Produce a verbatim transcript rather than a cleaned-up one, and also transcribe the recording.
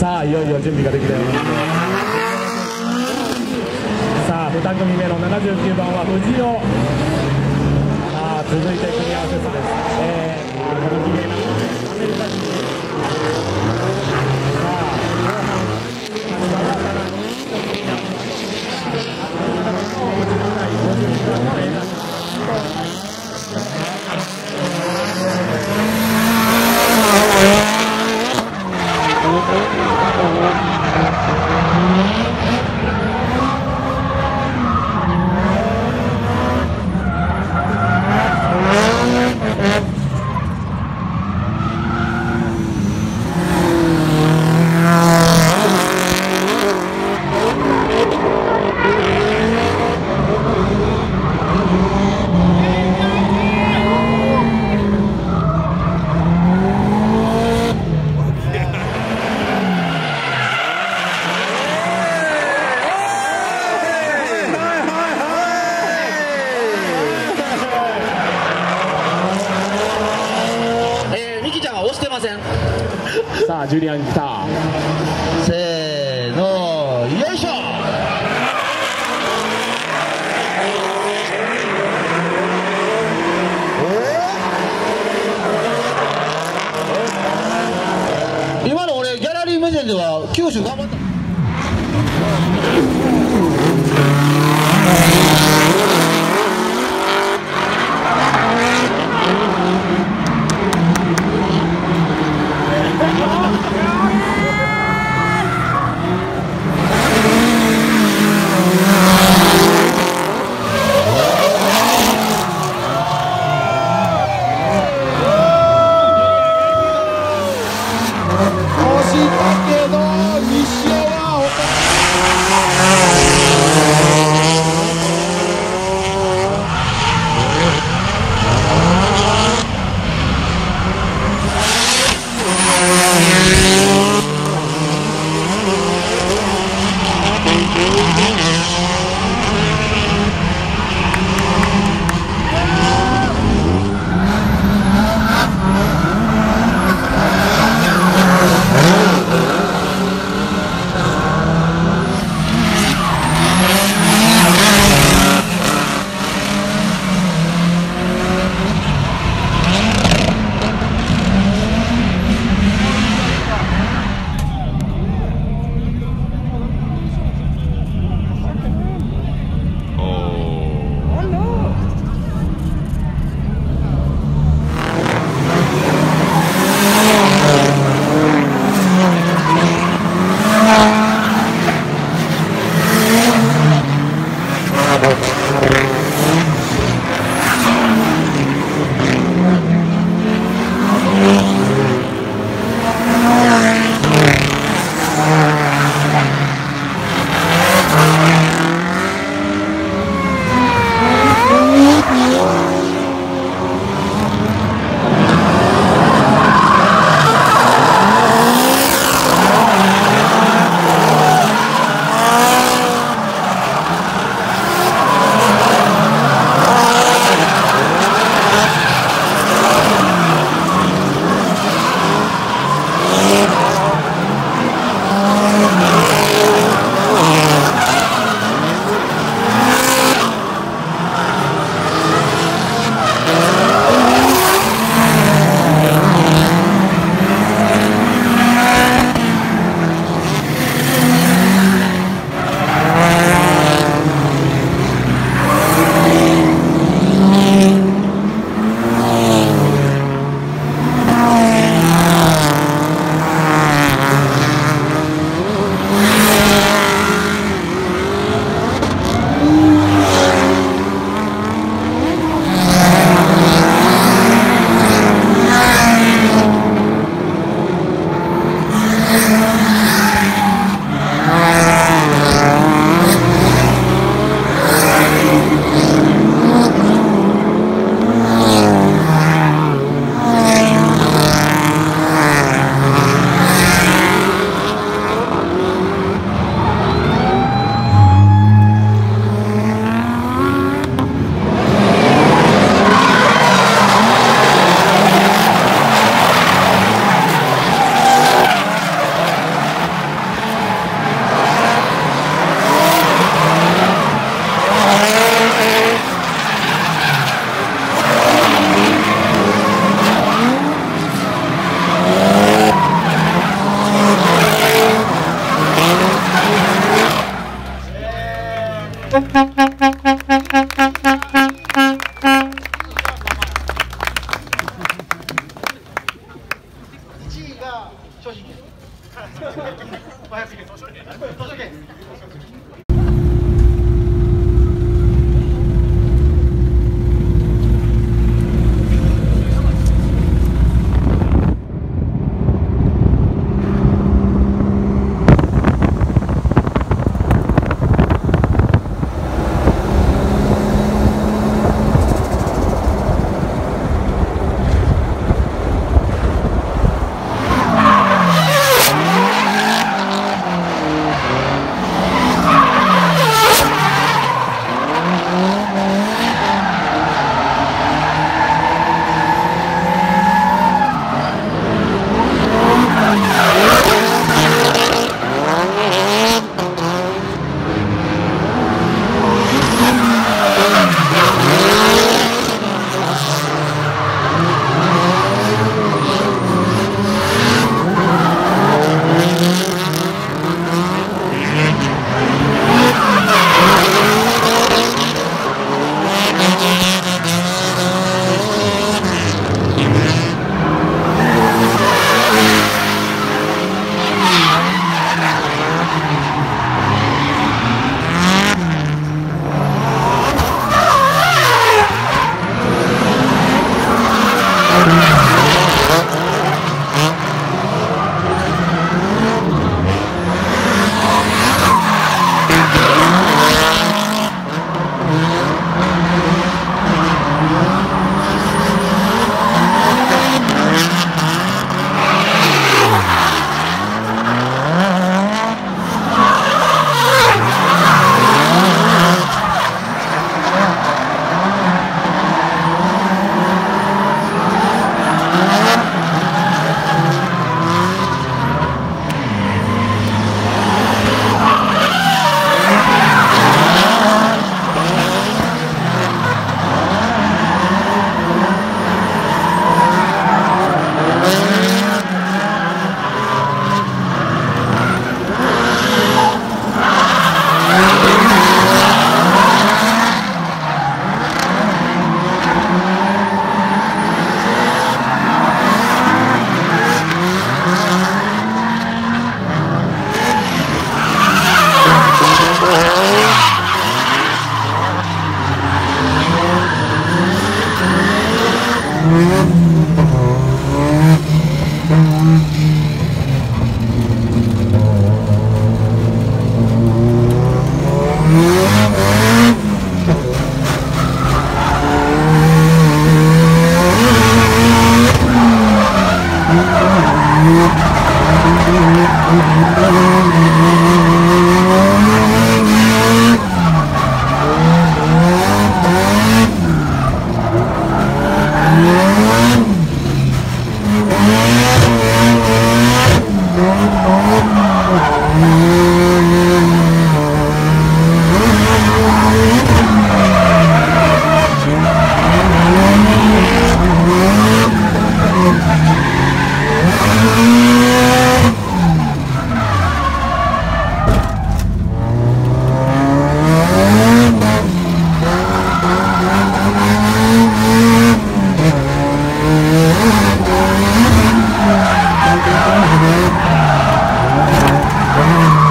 さあいよいよ準備ができたようです。さあに組目のななじゅうきゅうばんは藤尾。ああ続いて組み合わせです、えさあジュリアン来た。せーのよいしょ。えー、今の俺ギャラリー目線では九州頑張った。Oh, が商品券、ごひゃくえん、図書券。Oh,